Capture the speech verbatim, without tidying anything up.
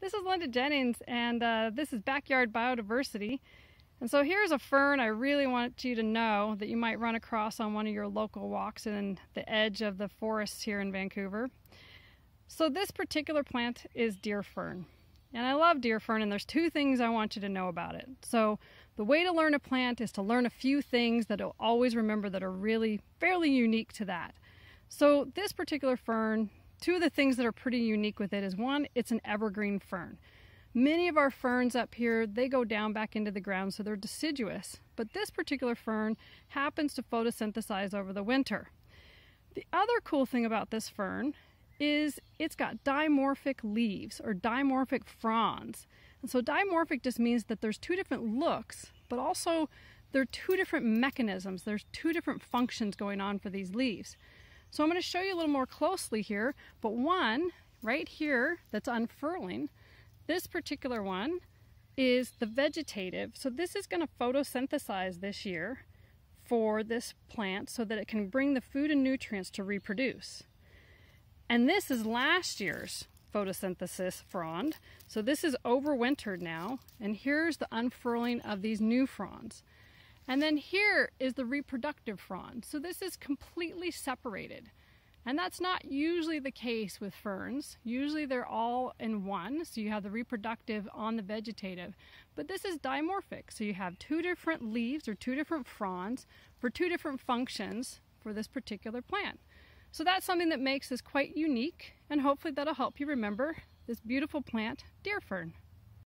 This is Linda Jennings, and uh, this is Backyard Biodiversity. And so here's a fern I really want you to know that you might run across on one of your local walks in the edge of the forests here in Vancouver. So this particular plant is deer fern. And I love deer fern, and there's two things I want you to know about it. So the way to learn a plant is to learn a few things that you'll always remember that are really fairly unique to that. So this particular fern, two of the things that are pretty unique with it is, one, it's an evergreen fern. Many of our ferns up here, they go down back into the ground, so they're deciduous. But this particular fern happens to photosynthesize over the winter. The other cool thing about this fern is it's got dimorphic leaves or dimorphic fronds. And so dimorphic just means that there's two different looks, but also there are two different mechanisms. There's two different functions going on for these leaves. So I'm going to show you a little more closely here, but one right here that's unfurling, this particular one is the vegetative. So this is going to photosynthesize this year for this plant so that it can bring the food and nutrients to reproduce. And this is last year's photosynthesis frond. So this is overwintered now, and here's the unfurling of these new fronds. And then here is the reproductive frond. So this is completely separated. And that's not usually the case with ferns. Usually they're all in one. So you have the reproductive on the vegetative. But this is dimorphic. So you have two different leaves or two different fronds for two different functions for this particular plant. So that's something that makes this quite unique. And hopefully that'll help you remember this beautiful plant, deer fern.